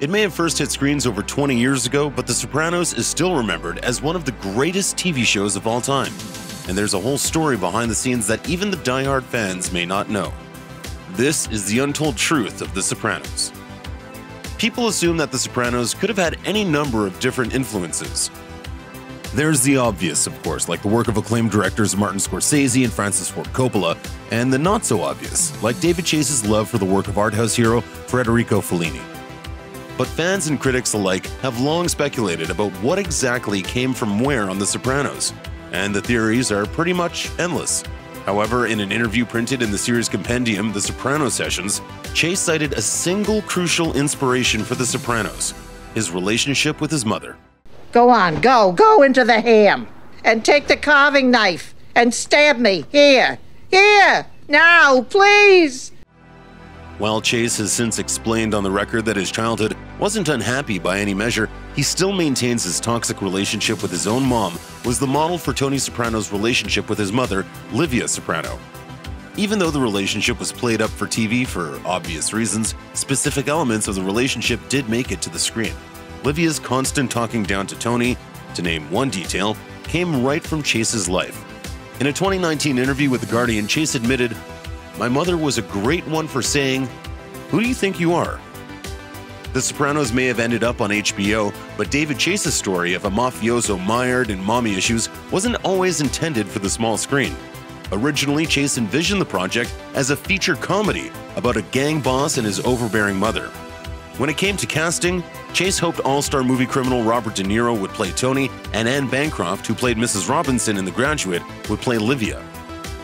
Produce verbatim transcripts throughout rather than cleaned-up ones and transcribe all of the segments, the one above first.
It may have first hit screens over twenty years ago, but The Sopranos is still remembered as one of the greatest T V shows of all time. And there's a whole story behind the scenes that even the diehard fans may not know. This is the untold truth of The Sopranos. People assume that The Sopranos could have had any number of different influences. There's the obvious, of course, like the work of acclaimed directors Martin Scorsese and Francis Ford Coppola, and the not-so-obvious, like David Chase's love for the work of art house hero Federico Fellini. But fans and critics alike have long speculated about what exactly came from where on The Sopranos, and the theories are pretty much endless. However, in an interview printed in the series compendium, The Soprano Sessions, Chase cited a single crucial inspiration for The Sopranos, his relationship with his mother. Go on, go, go into the ham, and take the carving knife, and stab me, here, here, now, please. While Chase has since explained on the record that his childhood wasn't unhappy by any measure, he still maintains his toxic relationship with his own mom was the model for Tony Soprano's relationship with his mother, Livia Soprano. Even though the relationship was played up for T V for obvious reasons, specific elements of the relationship did make it to the screen. Livia's constant talking down to Tony, to name one detail, came right from Chase's life. In a twenty nineteen interview with The Guardian, Chase admitted, "My mother was a great one for saying, 'Who do you think you are?'" The Sopranos may have ended up on H B O, but David Chase's story of a mafioso mired in mommy issues wasn't always intended for the small screen. Originally, Chase envisioned the project as a feature comedy about a gang boss and his overbearing mother. When it came to casting, Chase hoped all-star movie criminal Robert De Niro would play Tony, and Anne Bancroft, who played Missus Robinson in The Graduate, would play Livia.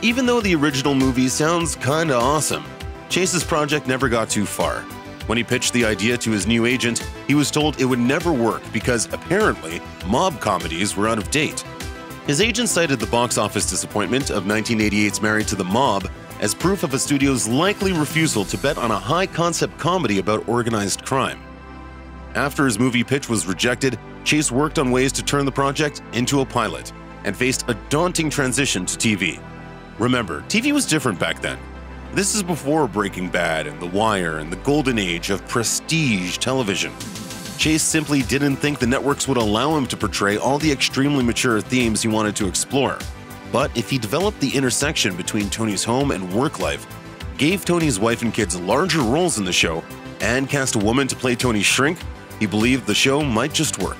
Even though the original movie sounds kinda awesome, Chase's project never got too far. When he pitched the idea to his new agent, he was told it would never work because, apparently, mob comedies were out of date. His agent cited the box office disappointment of nineteen eighty-eight's Married to the Mob as proof of a studio's likely refusal to bet on a high-concept comedy about organized crime. After his movie pitch was rejected, Chase worked on ways to turn the project into a pilot and faced a daunting transition to T V. Remember, T V was different back then. This is before Breaking Bad and The Wire and the golden age of prestige television. Chase simply didn't think the networks would allow him to portray all the extremely mature themes he wanted to explore. But if he developed the intersection between Tony's home and work life, gave Tony's wife and kids larger roles in the show, and cast a woman to play Tony's shrink, he believed the show might just work.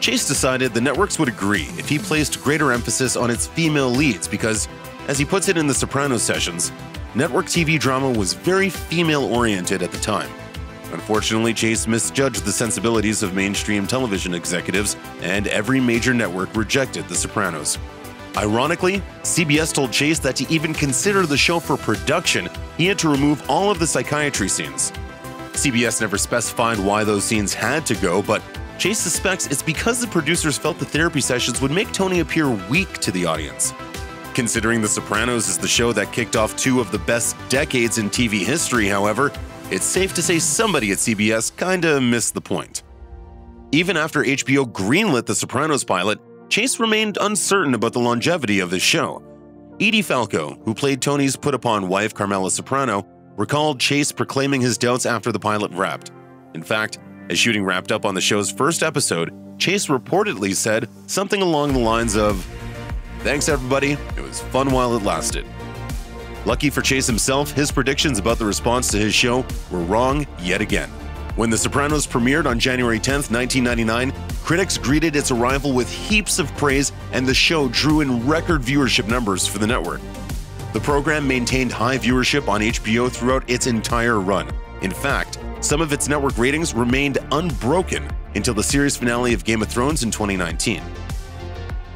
Chase decided the networks would agree if he placed greater emphasis on its female leads because, as he puts it in The Soprano Sessions, network T V drama was very female-oriented at the time. Unfortunately, Chase misjudged the sensibilities of mainstream television executives, and every major network rejected The Sopranos. Ironically, C B S told Chase that to even consider the show for production, he had to remove all of the psychiatry scenes. C B S never specified why those scenes had to go, but Chase suspects it's because the producers felt the therapy sessions would make Tony appear weak to the audience. Considering The Sopranos is the show that kicked off two of the best decades in T V history, however, it's safe to say somebody at C B S kinda missed the point. Even after H B O greenlit The Sopranos pilot, Chase remained uncertain about the longevity of his show. Edie Falco, who played Tony's put-upon wife Carmela Soprano, recalled Chase proclaiming his doubts after the pilot wrapped. In fact, as shooting wrapped up on the show's first episode, Chase reportedly said something along the lines of, "Thanks everybody, it was fun while it lasted." Lucky for Chase himself, his predictions about the response to his show were wrong yet again. When The Sopranos premiered on January tenth, nineteen ninety-nine, critics greeted its arrival with heaps of praise, and the show drew in record viewership numbers for the network. The program maintained high viewership on H B O throughout its entire run. In fact, some of its network ratings remained unbroken until the series finale of Game of Thrones in twenty nineteen.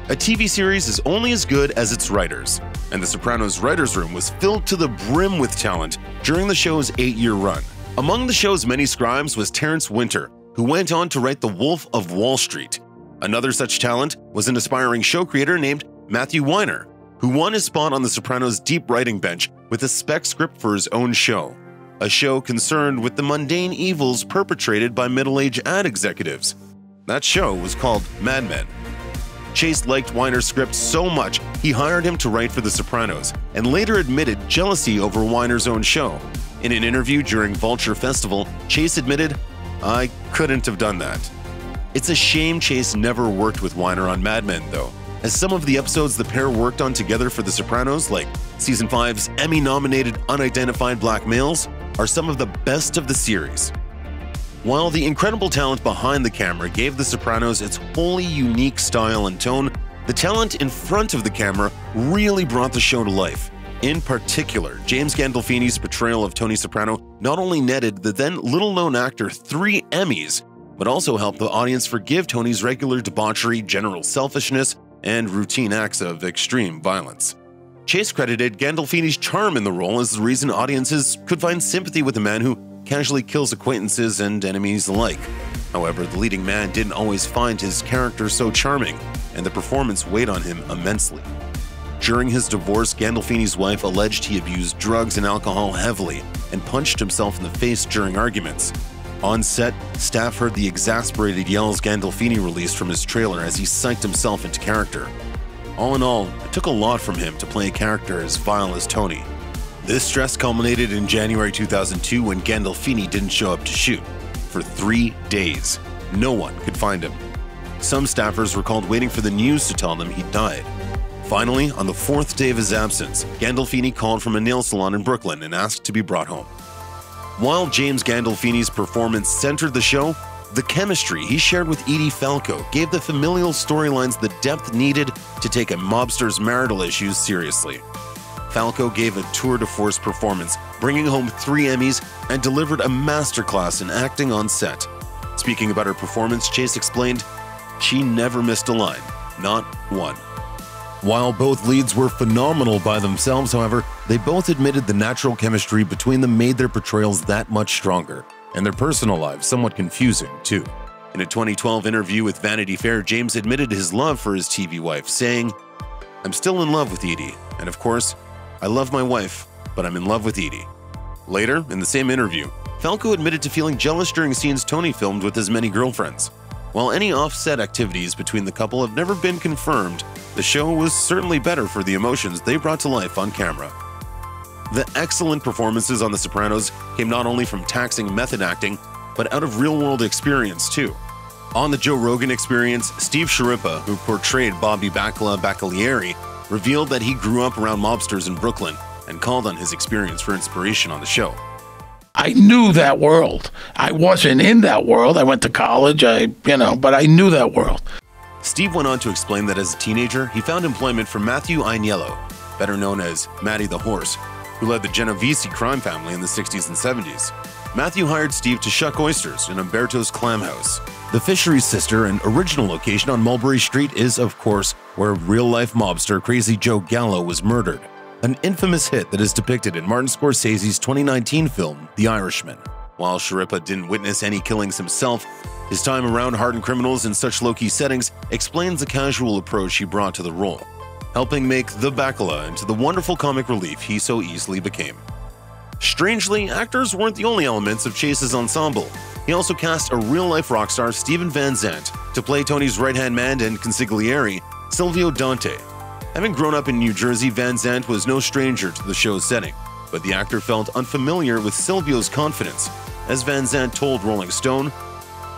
A T V series is only as good as its writers, and The Sopranos' writers' room was filled to the brim with talent during the show's eight-year run. Among the show's many scribes was Terrence Winter, who went on to write The Wolf of Wall Street. Another such talent was an aspiring show creator named Matthew Weiner, who won his spot on The Sopranos' deep writing bench with a spec script for his own show, a show concerned with the mundane evils perpetrated by middle-aged ad executives. That show was called Mad Men. Chase liked Weiner's script so much, he hired him to write for The Sopranos, and later admitted jealousy over Weiner's own show. In an interview during Vulture Festival, Chase admitted, I couldn't have done that. It's a shame Chase never worked with Weiner on Mad Men, though, as some of the episodes the pair worked on together for The Sopranos, like Season five's Emmy-nominated Unidentified Black Males, are some of the best of the series. While the incredible talent behind the camera gave The Sopranos its wholly unique style and tone, the talent in front of the camera really brought the show to life. In particular, James Gandolfini's portrayal of Tony Soprano not only netted the then little-known actor three Emmys, but also helped the audience forgive Tony's regular debauchery, general selfishness, and routine acts of extreme violence. Chase credited Gandolfini's charm in the role as the reason audiences could find sympathy with a man who casually kills acquaintances and enemies alike. However, the leading man didn't always find his character so charming, and the performance weighed on him immensely. During his divorce, Gandolfini's wife alleged he abused drugs and alcohol heavily and punched himself in the face during arguments. On set, staff heard the exasperated yells Gandolfini released from his trailer as he psyched himself into character. All in all, it took a lot from him to play a character as vile as Tony. This stress culminated in January two thousand two when Gandolfini didn't show up to shoot. For three days, no one could find him. Some staffers were called waiting for the news to tell them he died. Finally, on the fourth day of his absence, Gandolfini called from a nail salon in Brooklyn and asked to be brought home. While James Gandolfini's performance centered the show, the chemistry he shared with Edie Falco gave the familial storylines the depth needed to take a mobster's marital issues seriously. Falco gave a tour de force performance, bringing home three Emmys and delivered a masterclass in acting on set. Speaking about her performance, Chase explained, "She never missed a line, not one." While both leads were phenomenal by themselves, however, they both admitted the natural chemistry between them made their portrayals that much stronger, and their personal lives somewhat confusing, too. In a twenty twelve interview with Vanity Fair, James admitted his love for his T V wife, saying, "I'm still in love with Edie, and of course, I love my wife, but I'm in love with Edie." Later, in the same interview, Falco admitted to feeling jealous during scenes Tony filmed with his many girlfriends. While any off-set activities between the couple have never been confirmed, the show was certainly better for the emotions they brought to life on camera. The excellent performances on The Sopranos came not only from taxing method acting, but out of real-world experience too. On The Joe Rogan Experience, Steve Schirripa, who portrayed Bobby Baccalieri, revealed that he grew up around mobsters in Brooklyn and called on his experience for inspiration on the show. I knew that world. I wasn't in that world. I went to college, I, you know, but I knew that world. Steve went on to explain that as a teenager, he found employment from Matthew Iannello, better known as Matty the Horse, who led the Genovese crime family in the sixties and seventies. Matthew hired Steve to shuck oysters in Umberto's Clam House. The fisheries sister and original location on Mulberry Street is, of course, where real-life mobster Crazy Joe Gallo was murdered, an infamous hit that is depicted in Martin Scorsese's twenty nineteen film, The Irishman. While Schirripa didn't witness any killings himself, his time around hardened criminals in such low-key settings explains the casual approach he brought to the role, helping make the Baccala into the wonderful comic relief he so easily became. Strangely, actors weren't the only elements of Chase's ensemble. He also cast a real-life rock star, Steven Van Zandt, to play Tony's right-hand man and consigliere, Silvio Dante. Having grown up in New Jersey, Van Zandt was no stranger to the show's setting, but the actor felt unfamiliar with Silvio's confidence. As Van Zandt told Rolling Stone,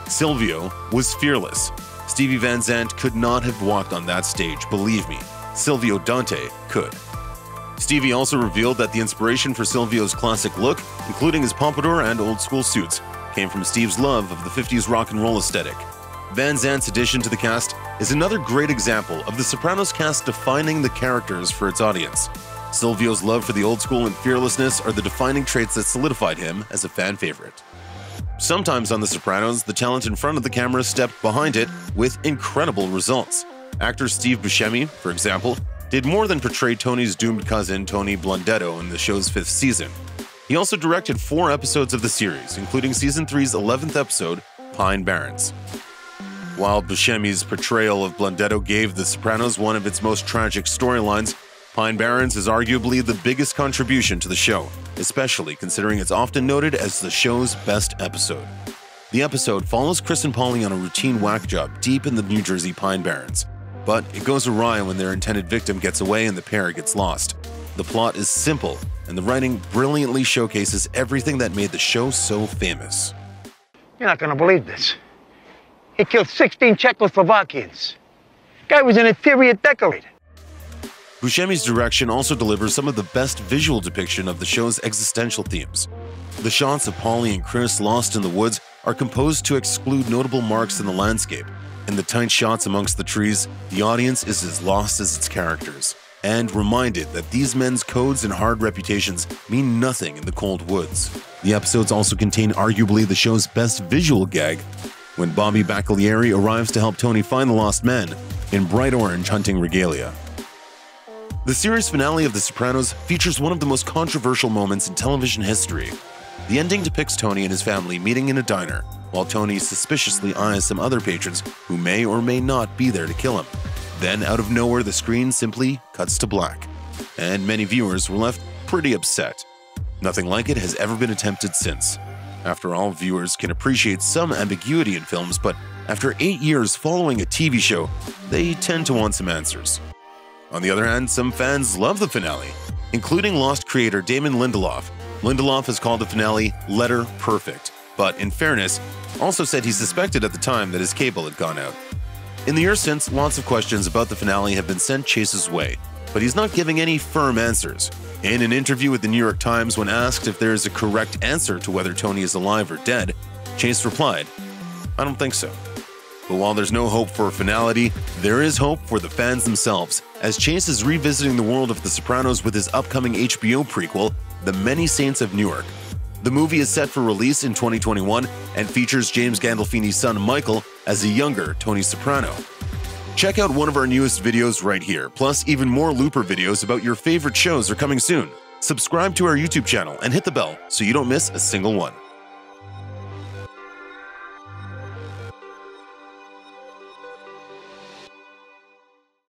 "Silvio was fearless. Stevie Van Zandt could not have walked on that stage, believe me. Silvio Dante could." Stevie also revealed that the inspiration for Silvio's classic look, including his pompadour and old-school suits, came from Steve's love of the fifties rock and roll aesthetic. Van Zandt's addition to the cast is another great example of The Sopranos cast defining the characters for its audience. Silvio's love for the old school and fearlessness are the defining traits that solidified him as a fan favorite. Sometimes on The Sopranos, the talent in front of the camera stepped behind it with incredible results. Actor Steve Buscemi, for example, did more than portray Tony's doomed cousin Tony Blundetto in the show's fifth season. He also directed four episodes of the series, including Season three's eleventh episode, Pine Barrens. While Buscemi's portrayal of Blundetto gave The Sopranos one of its most tragic storylines, Pine Barrens is arguably the biggest contribution to the show, especially considering it's often noted as the show's best episode. The episode follows Chris and Polly on a routine whack job deep in the New Jersey Pine Barrens, but it goes awry when their intended victim gets away and the pair gets lost. The plot is simple, and the writing brilliantly showcases everything that made the show so famous. You're not gonna believe this. He killed sixteen Czechoslovakians. Guy was an interior decorator. Buscemi's direction also delivers some of the best visual depiction of the show's existential themes. The shots of Polly and Chris lost in the woods are composed to exclude notable marks in the landscape. In the tight shots amongst the trees, the audience is as lost as its characters, and reminded that these men's codes and hard reputations mean nothing in the cold woods. The episodes also contain arguably the show's best visual gag, when Bobby Baccalieri arrives to help Tony find the lost men in bright orange hunting regalia. The series finale of The Sopranos features one of the most controversial moments in television history. The ending depicts Tony and his family meeting in a diner, while Tony suspiciously eyes some other patrons who may or may not be there to kill him. Then, out of nowhere, the screen simply cuts to black, and many viewers were left pretty upset. Nothing like it has ever been attempted since. After all, viewers can appreciate some ambiguity in films, but after eight years following a T V show, they tend to want some answers. On the other hand, some fans love the finale, including Lost creator Damon Lindelof. Lindelof has called the finale letter perfect, but in fairness, also said he suspected at the time that his cable had gone out. In the years since, lots of questions about the finale have been sent Chase's way, but he's not giving any firm answers. In an interview with the New York Times, when asked if there is a correct answer to whether Tony is alive or dead, Chase replied, "I don't think so." But while there's no hope for a finality, there is hope for the fans themselves, as Chase is revisiting the world of The Sopranos with his upcoming H B O prequel, The Many Saints of Newark. The movie is set for release in twenty twenty-one and features James Gandolfini's son Michael as a younger Tony Soprano. Check out one of our newest videos right here, plus even more Looper videos about your favorite shows are coming soon. Subscribe to our YouTube channel and hit the bell so you don't miss a single one.